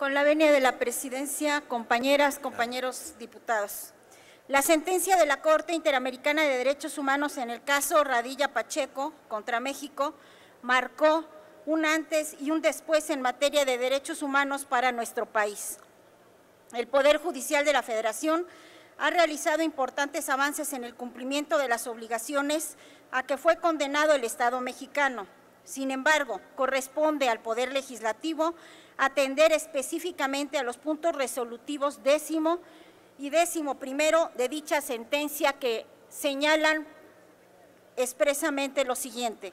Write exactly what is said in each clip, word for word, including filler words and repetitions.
Con la venia de la presidencia, compañeras, compañeros diputados. La sentencia de la Corte Interamericana de Derechos Humanos en el caso Radilla Pacheco contra México marcó un antes y un después en materia de derechos humanos para nuestro país. El Poder Judicial de la Federación ha realizado importantes avances en el cumplimiento de las obligaciones a que fue condenado el Estado mexicano. Sin embargo, corresponde al Poder Legislativo atender específicamente a los puntos resolutivos décimo y décimo primero de dicha sentencia que señalan expresamente lo siguiente.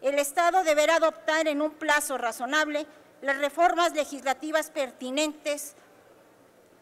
El Estado deberá adoptar en un plazo razonable las reformas legislativas pertinentes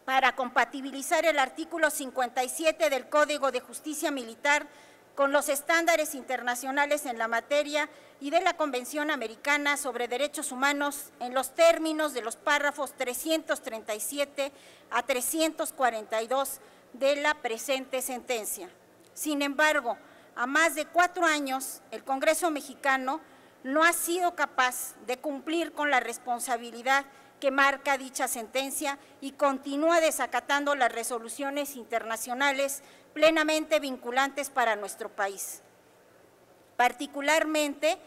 para compatibilizar el artículo cincuenta y siete del Código de Justicia Militar con los estándares internacionales en la materia y de la Convención Americana sobre Derechos Humanos en los términos de los párrafos trescientos treinta y siete a trescientos cuarenta y dos de la presente sentencia. Sin embargo, a más de cuatro años, el Congreso mexicano no ha sido capaz de cumplir con la responsabilidad que marca dicha sentencia y continúa desacatando las resoluciones internacionales plenamente vinculantes para nuestro país, particularmente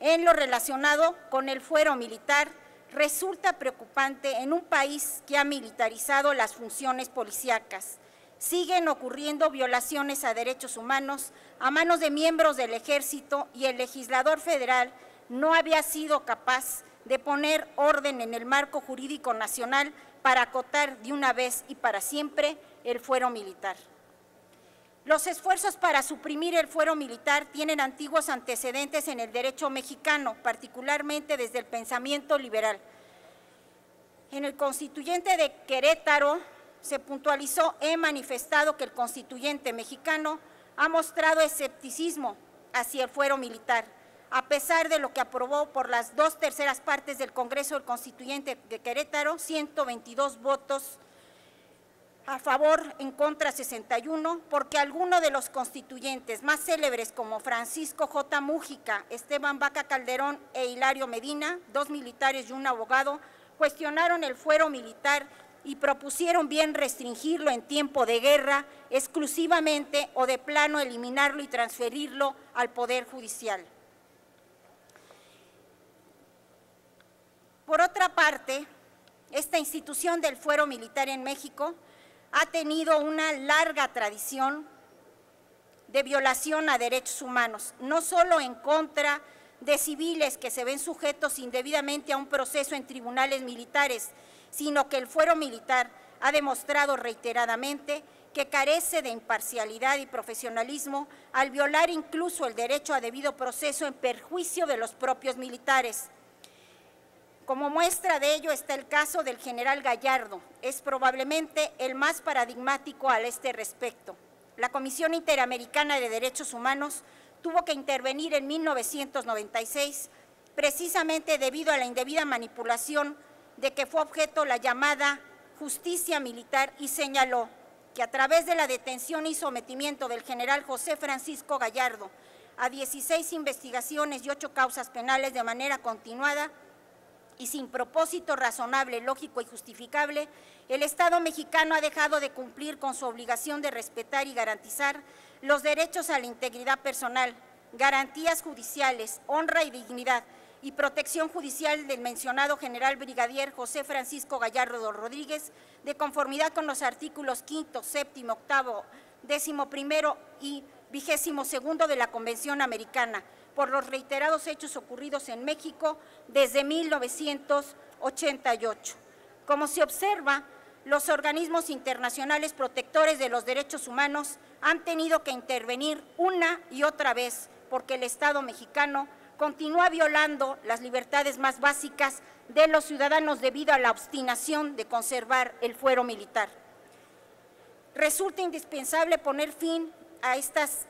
en lo relacionado con el fuero militar. Resulta preocupante en un país que ha militarizado las funciones policíacas. Siguen ocurriendo violaciones a derechos humanos a manos de miembros del Ejército y el legislador federal no había sido capaz de poner orden en el marco jurídico nacional para acotar de una vez y para siempre el fuero militar. Los esfuerzos para suprimir el fuero militar tienen antiguos antecedentes en el derecho mexicano, particularmente desde el pensamiento liberal. En el Constituyente de Querétaro se puntualizó: he manifestado que el constituyente mexicano ha mostrado escepticismo hacia el fuero militar, a pesar de lo que aprobó por las dos terceras partes del Congreso del Constituyente de Querétaro, ciento veintidós votos a favor, en contra sesenta y uno, porque algunos de los constituyentes más célebres como Francisco J. Mújica, Esteban Vaca Calderón e Hilario Medina, dos militares y un abogado, cuestionaron el fuero militar y propusieron bien restringirlo en tiempo de guerra exclusivamente o de plano eliminarlo y transferirlo al Poder Judicial. Por otra parte, esta institución del fuero militar en México ha tenido una larga tradición de violación a derechos humanos, no solo en contra de civiles que se ven sujetos indebidamente a un proceso en tribunales militares, sino que el fuero militar ha demostrado reiteradamente que carece de imparcialidad y profesionalismo al violar incluso el derecho a debido proceso en perjuicio de los propios militares. Como muestra de ello está el caso del general Gallardo, es probablemente el más paradigmático a este respecto. La Comisión Interamericana de Derechos Humanos tuvo que intervenir en mil novecientos noventa y seis, precisamente debido a la indebida manipulación de que fue objeto la llamada justicia militar, y señaló que a través de la detención y sometimiento del general José Francisco Gallardo a dieciséis investigaciones y ocho causas penales de manera continuada, y sin propósito razonable, lógico y justificable, el Estado mexicano ha dejado de cumplir con su obligación de respetar y garantizar los derechos a la integridad personal, garantías judiciales, honra y dignidad, y protección judicial del mencionado general brigadier José Francisco Gallardo Rodríguez, de conformidad con los artículos quinto, séptimo, octavo, décimo primero y vigésimo segundo de la Convención Americana, por los reiterados hechos ocurridos en México desde mil novecientos ochenta y ocho. Como se observa, los organismos internacionales protectores de los derechos humanos han tenido que intervenir una y otra vez porque el Estado mexicano continúa violando las libertades más básicas de los ciudadanos debido a la obstinación de conservar el fuero militar. Resulta indispensable poner fin a estas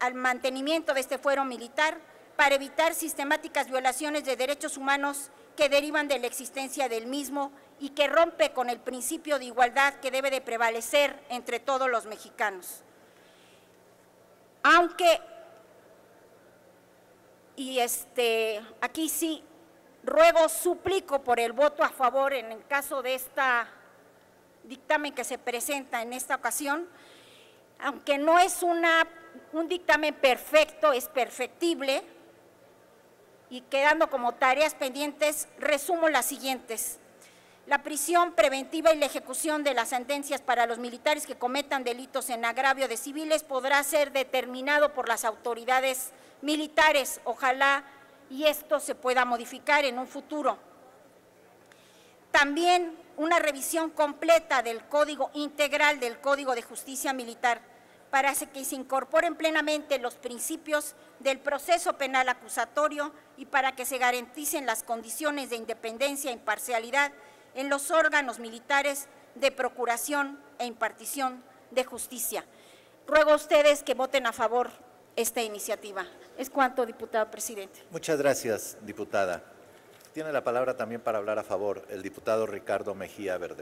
al mantenimiento de este fuero militar para evitar sistemáticas violaciones de derechos humanos que derivan de la existencia del mismo y que rompe con el principio de igualdad que debe de prevalecer entre todos los mexicanos. Aunque, y este, aquí sí Ruego, suplico por el voto a favor en el caso de este dictamen que se presenta en esta ocasión. Aunque no es una, un dictamen perfecto, es perfectible, y quedando como tareas pendientes, resumo las siguientes. La prisión preventiva y la ejecución de las sentencias para los militares que cometan delitos en agravio de civiles podrá ser determinado por las autoridades militares, ojalá y esto se pueda modificar en un futuro. También una revisión completa del Código Integral del Código de Justicia Militar para que se incorporen plenamente los principios del proceso penal acusatorio y para que se garanticen las condiciones de independencia e imparcialidad en los órganos militares de procuración e impartición de justicia. Ruego a ustedes que voten a favor esta iniciativa. Es cuanto, diputado presidente. Muchas gracias, diputada. Tiene la palabra también para hablar a favor el diputado Ricardo Mejía Verde.